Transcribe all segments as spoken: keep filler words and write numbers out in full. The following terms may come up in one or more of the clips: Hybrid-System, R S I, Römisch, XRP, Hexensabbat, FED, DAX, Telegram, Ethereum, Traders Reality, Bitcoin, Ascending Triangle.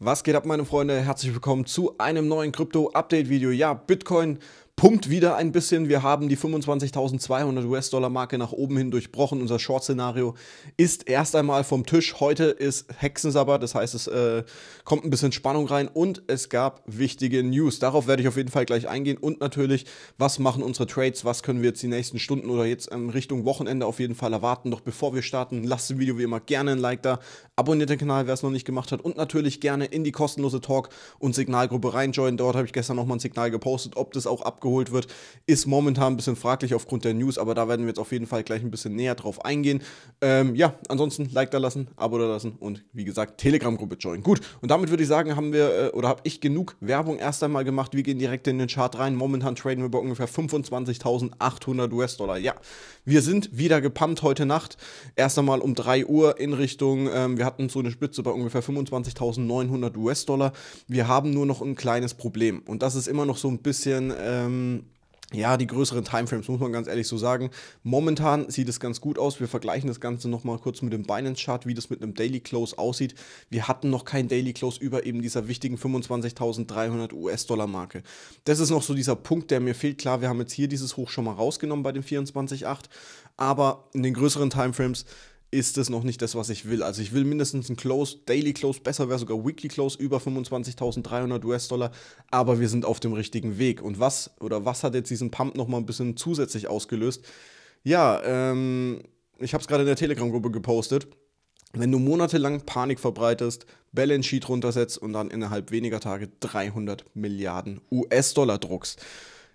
Was geht ab, meine Freunde? Herzlich willkommen zu einem neuen Krypto-Update-Video. Ja, Bitcoin pumpt wieder ein bisschen. Wir haben die fünfundzwanzigtausendzweihundert U S-Dollar-Marke nach oben hin durchbrochen. Unser Short-Szenario ist erst einmal vom Tisch. Heute ist Hexensabbat, das heißt, es äh, kommt ein bisschen Spannung rein und es gab wichtige News. Darauf werde ich auf jeden Fall gleich eingehen und natürlich, was machen unsere Trades, was können wir jetzt die nächsten Stunden oder jetzt ähm, Richtung Wochenende auf jeden Fall erwarten. Doch bevor wir starten, lasst dem Video wie immer gerne ein Like da, abonniert den Kanal, wer es noch nicht gemacht hat und natürlich gerne in die kostenlose Talk- und Signalgruppe reinjoinen. Dort habe ich gestern nochmal ein Signal gepostet, ob das auch abgeholt geholt wird, ist momentan ein bisschen fraglich aufgrund der News, aber da werden wir jetzt auf jeden Fall gleich ein bisschen näher drauf eingehen. Ähm, ja, ansonsten Like da lassen, Abo da lassen und wie gesagt, Telegram-Gruppe joinen. Gut, und damit würde ich sagen, haben wir äh, oder habe ich genug Werbung erst einmal gemacht. Wir gehen direkt in den Chart rein. Momentan traden wir bei ungefähr fünfundzwanzigtausendachthundert U S-Dollar. Ja, wir sind wieder gepumpt heute Nacht. Erst einmal um drei Uhr in Richtung, ähm, wir hatten so eine Spitze bei ungefähr fünfundzwanzigtausendneunhundert U S-Dollar. Wir haben nur noch ein kleines Problem und das ist immer noch so ein bisschen ähm, ja, die größeren Timeframes, muss man ganz ehrlich so sagen. Momentan sieht es ganz gut aus. Wir vergleichen das Ganze nochmal kurz mit dem Binance-Chart, wie das mit einem Daily Close aussieht. Wir hatten noch kein Daily Close über eben dieser wichtigen fünfundzwanzigtausenddreihundert U S-Dollar-Marke. Das ist noch so dieser Punkt, der mir fehlt. Klar, wir haben jetzt hier dieses Hoch schon mal rausgenommen bei dem vierundzwanzig Komma acht, aber in den größeren Timeframes ist es noch nicht das, was ich will. Also ich will mindestens ein Close, Daily Close, besser wäre sogar Weekly Close über fünfundzwanzigtausenddreihundert U S-Dollar, aber wir sind auf dem richtigen Weg. Und was oder was hat jetzt diesen Pump nochmal ein bisschen zusätzlich ausgelöst? Ja, ähm, ich habe es gerade in der Telegram-Gruppe gepostet. Wenn du monatelang Panik verbreitest, Balance Sheet runtersetzt und dann innerhalb weniger Tage dreihundert Milliarden U S-Dollar druckst.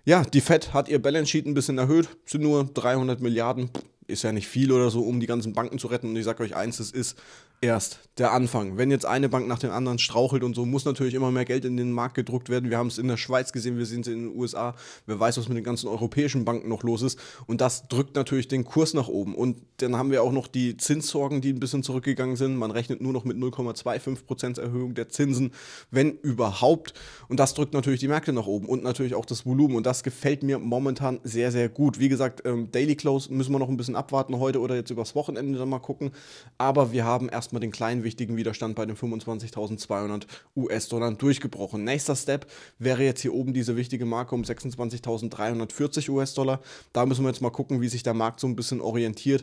Ja, die Fed hat ihr Balance Sheet ein bisschen erhöht, sind nur dreihundert Milliarden, ist ja nicht viel oder so, um die ganzen Banken zu retten. Und ich sage euch eins, das ist erst der Anfang. Wenn jetzt eine Bank nach der anderen strauchelt und so, muss natürlich immer mehr Geld in den Markt gedruckt werden. Wir haben es in der Schweiz gesehen, wir sehen es in den U S A. Wer weiß, was mit den ganzen europäischen Banken noch los ist. Und das drückt natürlich den Kurs nach oben. Und dann haben wir auch noch die Zinssorgen, die ein bisschen zurückgegangen sind. Man rechnet nur noch mit null Komma fünfundzwanzig Prozent Erhöhung der Zinsen, wenn überhaupt. Und das drückt natürlich die Märkte nach oben und natürlich auch das Volumen. Und das gefällt mir momentan sehr, sehr gut. Wie gesagt, ähm, Daily Close müssen wir noch ein bisschen abwarten heute oder jetzt übers Wochenende dann mal gucken. Aber wir haben erstmal den kleinen wichtigen Widerstand bei den fünfundzwanzigtausendzweihundert U S-Dollar durchgebrochen. Nächster Step wäre jetzt hier oben diese wichtige Marke um sechsundzwanzigtausenddreihundertvierzig U S-Dollar. Da müssen wir jetzt mal gucken, wie sich der Markt so ein bisschen orientiert.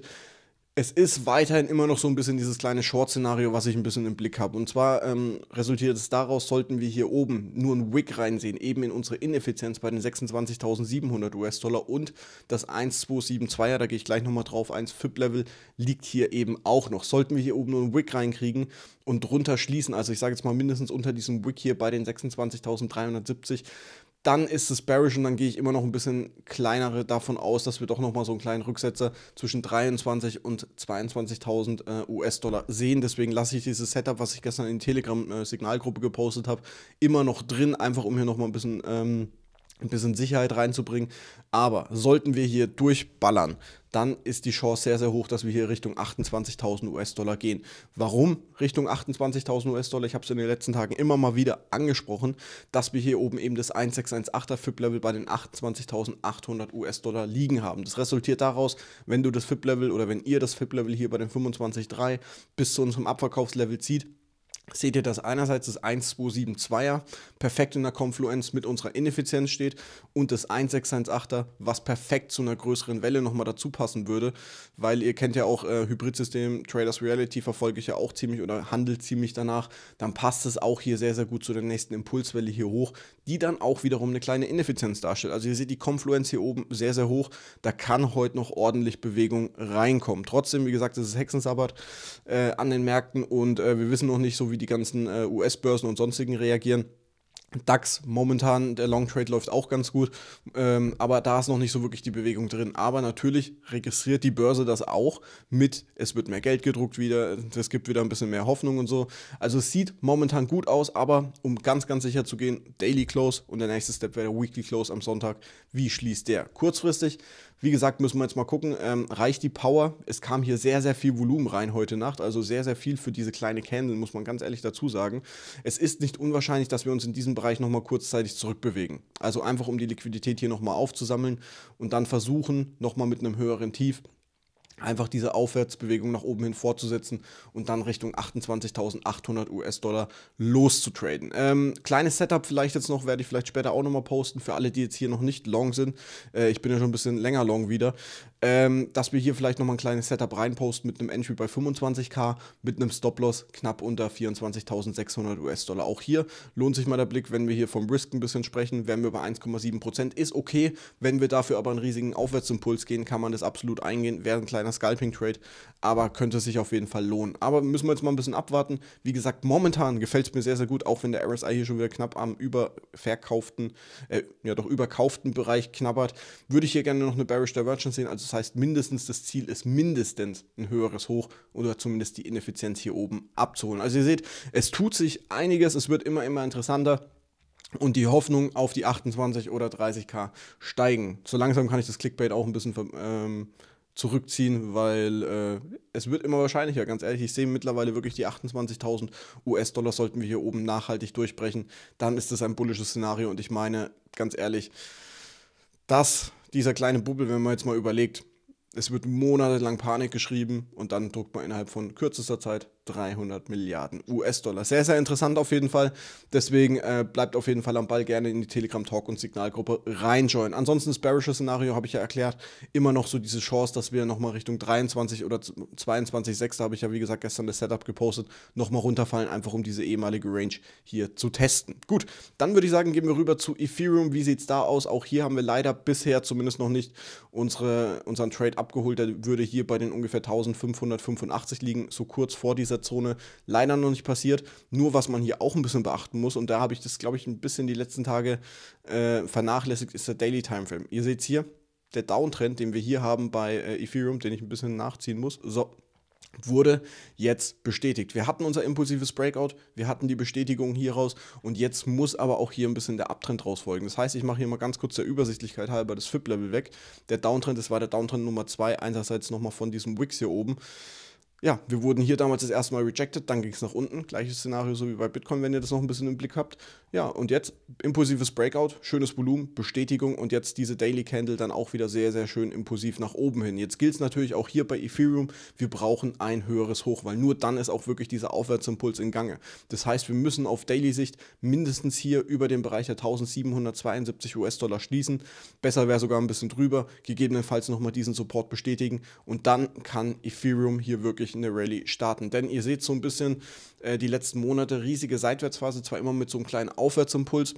Es ist weiterhin immer noch so ein bisschen dieses kleine Short-Szenario, was ich ein bisschen im Blick habe. Und zwar ähm, resultiert es daraus, sollten wir hier oben nur ein Wick reinsehen, eben in unsere Ineffizienz bei den sechsundzwanzigtausendsiebenhundert U S-Dollar und das eins Komma zwei zwei zwei er, da gehe ich gleich nochmal drauf, eins Fib-Level liegt hier eben auch noch. Sollten wir hier oben nur ein Wick reinkriegen und drunter schließen, also ich sage jetzt mal mindestens unter diesem Wick hier bei den sechsundzwanzigtausenddreihundertsiebzig, dann ist es bearish und dann gehe ich immer noch ein bisschen kleinere davon aus, dass wir doch nochmal so einen kleinen Rücksetzer zwischen dreiundzwanzig und zweiundzwanzigtausend äh, U S-Dollar sehen. Deswegen lasse ich dieses Setup, was ich gestern in die Telegram-Signalgruppe gepostet habe, immer noch drin, einfach um hier nochmal ein bisschen ähm, ein bisschen Sicherheit reinzubringen. Aber sollten wir hier durchballern, dann ist die Chance sehr, sehr hoch, dass wir hier Richtung achtundzwanzigtausend U S-Dollar gehen. Warum Richtung achtundzwanzigtausend U S-Dollar? Ich habe es in den letzten Tagen immer mal wieder angesprochen, dass wir hier oben eben das eins Komma sechs eins acht er Fib-Level bei den achtundzwanzigtausendachthundert U S-Dollar liegen haben. Das resultiert daraus, wenn du das Fib-Level oder wenn ihr das Fib-Level hier bei den fünfundzwanzig Komma drei bis zu unserem Abverkaufslevel zieht, seht ihr, dass einerseits das eins Komma zwei sieben zwei er perfekt in der Konfluenz mit unserer Ineffizienz steht und das eins Komma sechs eins acht er, was perfekt zu einer größeren Welle nochmal dazu passen würde, weil ihr kennt ja auch äh, Hybrid-System, Traders Reality verfolge ich ja auch ziemlich oder handelt ziemlich danach, dann passt es auch hier sehr, sehr gut zu der nächsten Impulswelle hier hoch, die dann auch wiederum eine kleine Ineffizienz darstellt. Also ihr seht die Konfluenz hier oben sehr, sehr hoch, da kann heute noch ordentlich Bewegung reinkommen. Trotzdem, wie gesagt, es ist Hexensabbat äh, an den Märkten und äh, wir wissen noch nicht so, wie die ganzen äh, U S-Börsen und sonstigen reagieren. DAX momentan, der Long Trade läuft auch ganz gut, ähm, aber da ist noch nicht so wirklich die Bewegung drin. Aber natürlich registriert die Börse das auch mit, es wird mehr Geld gedruckt wieder, es gibt wieder ein bisschen mehr Hoffnung und so. Also es sieht momentan gut aus, aber um ganz, ganz sicher zu gehen, Daily Close und der nächste Step wäre der Weekly Close am Sonntag. Wie schließt der? Kurzfristig, wie gesagt, müssen wir jetzt mal gucken, ähm, reicht die Power? Es kam hier sehr, sehr viel Volumen rein heute Nacht, also sehr, sehr viel für diese kleine Candle, muss man ganz ehrlich dazu sagen. Es ist nicht unwahrscheinlich, dass wir uns in diesem Bereich nochmal kurzzeitig zurückbewegen. Also einfach, um die Liquidität hier nochmal aufzusammeln und dann versuchen, nochmal mit einem höheren Tief einfach diese Aufwärtsbewegung nach oben hin fortzusetzen und dann Richtung achtundzwanzigtausendachthundert U S-Dollar loszutraden. Ähm, kleines Setup vielleicht jetzt noch, werde ich vielleicht später auch nochmal posten, für alle, die jetzt hier noch nicht long sind. Äh, ich bin ja schon ein bisschen länger long wieder. Ähm, dass wir hier vielleicht nochmal ein kleines Setup reinposten mit einem Entry bei fünfundzwanzigtausend, mit einem Stop-Loss knapp unter vierundzwanzigtausendsechshundert U S-Dollar. Auch hier lohnt sich mal der Blick, wenn wir hier vom Risk ein bisschen sprechen, wären wir bei eins Komma sieben Prozent. Ist okay, wenn wir dafür aber einen riesigen Aufwärtsimpuls gehen, kann man das absolut eingehen, wäre ein kleiner Scalping-Trade, aber könnte sich auf jeden Fall lohnen. Aber müssen wir jetzt mal ein bisschen abwarten. Wie gesagt, momentan gefällt es mir sehr, sehr gut, auch wenn der R S I hier schon wieder knapp am überverkauften, äh, ja doch überkauften Bereich knabbert, würde ich hier gerne noch eine Bearish Divergence sehen. Also das heißt, mindestens das Ziel ist mindestens ein höheres Hoch oder zumindest die Ineffizienz hier oben abzuholen. Also ihr seht, es tut sich einiges, es wird immer, immer interessanter. Und die Hoffnung auf die achtundzwanzig oder dreißigtausend steigen. So langsam kann ich das Clickbait auch ein bisschen ähm, zurückziehen, weil äh, es wird immer wahrscheinlicher, ganz ehrlich. Ich sehe mittlerweile wirklich die achtundzwanzigtausend U S-Dollar, sollten wir hier oben nachhaltig durchbrechen. Dann ist das ein bullisches Szenario und ich meine, ganz ehrlich, dass dieser kleine Bubble, wenn man jetzt mal überlegt, es wird monatelang Panik geschrieben und dann druckt man innerhalb von kürzester Zeit dreihundert Milliarden U S-Dollar. Sehr, sehr interessant auf jeden Fall. Deswegen äh, bleibt auf jeden Fall am Ball, gerne in die Telegram-Talk- und Signalgruppe reinjoinen. Ansonsten das bearische Szenario habe ich ja erklärt. Immer noch so diese Chance, dass wir nochmal Richtung dreiundzwanzig oder zweiundzwanzig Komma sechs, da habe ich ja wie gesagt gestern das Setup gepostet, nochmal runterfallen, einfach um diese ehemalige Range hier zu testen. Gut, dann würde ich sagen, gehen wir rüber zu Ethereum. Wie sieht es da aus? Auch hier haben wir leider bisher zumindest noch nicht unsere, unseren Trade abgeholt. Der würde hier bei den ungefähr eintausendfünfhundertfünfundachtzig liegen, so kurz vor dieser Zone leider noch nicht passiert. Nur was man hier auch ein bisschen beachten muss, und da habe ich das, glaube ich, ein bisschen die letzten Tage äh, vernachlässigt, ist der Daily Timeframe. Ihr seht es hier, der Downtrend, den wir hier haben bei äh, Ethereum, den ich ein bisschen nachziehen muss, so, wurde jetzt bestätigt. Wir hatten unser impulsives Breakout, wir hatten die Bestätigung hier raus und jetzt muss aber auch hier ein bisschen der Abtrend raus folgen. Das heißt, ich mache hier mal ganz kurz der Übersichtlichkeit halber das F I B-Level weg. Der Downtrend, das war der Downtrend Nummer zwei, einerseits nochmal von diesem Wix hier oben. Ja, wir wurden hier damals das erste Mal rejected, dann ging es nach unten. Gleiches Szenario so wie bei Bitcoin, wenn ihr das noch ein bisschen im Blick habt. Ja, und jetzt impulsives Breakout, schönes Volumen, Bestätigung und jetzt diese Daily Candle dann auch wieder sehr, sehr schön impulsiv nach oben hin. Jetzt gilt es natürlich auch hier bei Ethereum, wir brauchen ein höheres Hoch, weil nur dann ist auch wirklich dieser Aufwärtsimpuls in Gange. Das heißt, wir müssen auf Daily-Sicht mindestens hier über den Bereich der eintausendsiebenhundertzweiundsiebzig U S-Dollar schließen. Besser wäre sogar ein bisschen drüber, gegebenenfalls nochmal diesen Support bestätigen und dann kann Ethereum hier wirklich eine Rallye starten. Denn ihr seht so ein bisschen äh, die letzten Monate riesige Seitwärtsphase, zwar immer mit so einem kleinen Aufwärtsimpuls,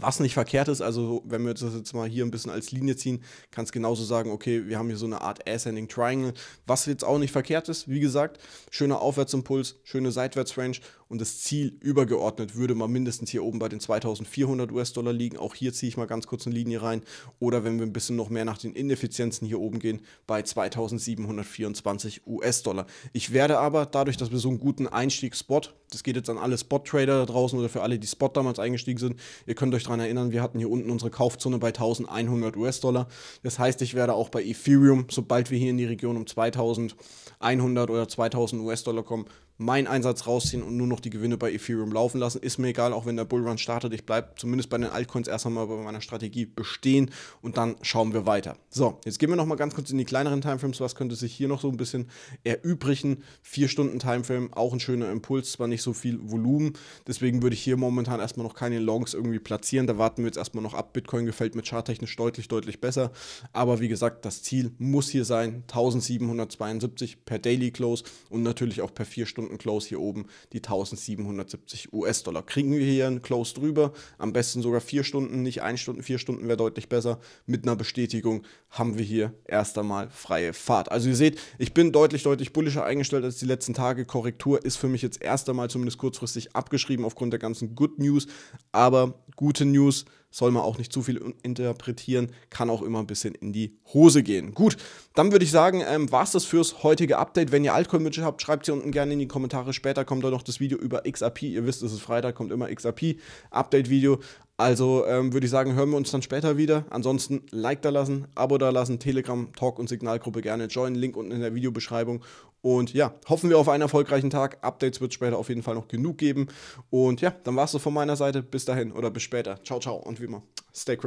was nicht verkehrt ist. Also wenn wir das jetzt mal hier ein bisschen als Linie ziehen, kann es genauso sagen, okay, wir haben hier so eine Art Ascending Triangle, was jetzt auch nicht verkehrt ist. Wie gesagt, schöner Aufwärtsimpuls, schöne Seitwärtsrange und das Ziel übergeordnet würde mal mindestens hier oben bei den zweitausendvierhundert U S-Dollar liegen. Auch hier ziehe ich mal ganz kurz eine Linie rein. Oder wenn wir ein bisschen noch mehr nach den Ineffizienzen hier oben gehen, bei zweitausendsiebenhundertvierundzwanzig U S-Dollar. Ich werde aber dadurch, dass wir so einen guten Einstiegsspot, das geht jetzt an alle Spot-Trader da draußen oder für alle, die Spot damals eingestiegen sind, ihr könnt euch daran erinnern, wir hatten hier unten unsere Kaufzone bei eintausendeinhundert U S-Dollar. Das heißt, ich werde auch bei Ethereum, sobald wir hier in die Region um zweitausendeinhundert oder zweitausend U S-Dollar kommen, meinen Einsatz rausziehen und nur noch die Gewinne bei Ethereum laufen lassen. Ist mir egal, auch wenn der Bullrun startet. Ich bleibe zumindest bei den Altcoins erst einmal bei meiner Strategie bestehen und dann schauen wir weiter. So, jetzt gehen wir nochmal ganz kurz in die kleineren Timeframes. Was könnte sich hier noch so ein bisschen erübrigen? vier Stunden Timeframe, auch ein schöner Impuls, zwar nicht so viel Volumen. Deswegen würde ich hier momentan erstmal noch keine Longs irgendwie platzieren. Da warten wir jetzt erstmal noch ab. Bitcoin gefällt mir charttechnisch deutlich, deutlich besser. Aber wie gesagt, das Ziel muss hier sein. eintausendsiebenhundertzweiundsiebzig per Daily Close und natürlich auch per vier Stunden Close hier oben, die eintausendsiebenhundertsiebzig U S-Dollar. Kriegen wir hier einen Close drüber, am besten sogar vier Stunden, nicht eine Stunde, vier Stunden wäre deutlich besser. Mit einer Bestätigung haben wir hier erst einmal freie Fahrt. Also ihr seht, ich bin deutlich, deutlich bullischer eingestellt als die letzten Tage. Korrektur ist für mich jetzt erst einmal zumindest kurzfristig abgeschrieben aufgrund der ganzen Good News, aber gute News soll man auch nicht zu viel interpretieren, kann auch immer ein bisschen in die Hose gehen. Gut, dann würde ich sagen, ähm, war es das fürs heutige Update. Wenn ihr Altcoin-Wünsche habt, schreibt sie unten gerne in die Kommentare. Später kommt da noch das Video über X R P. Ihr wisst, es ist Freitag, kommt immer X R P-Update-Video. Also ähm, würde ich sagen, hören wir uns dann später wieder. Ansonsten Like da lassen, Abo da lassen, Telegram, Talk und Signalgruppe gerne joinen. Link unten in der Videobeschreibung. Und ja, hoffen wir auf einen erfolgreichen Tag. Updates wird es später auf jeden Fall noch genug geben. Und ja, dann war es so von meiner Seite. Bis dahin oder bis später. Ciao, ciao und wie immer, stay crypto.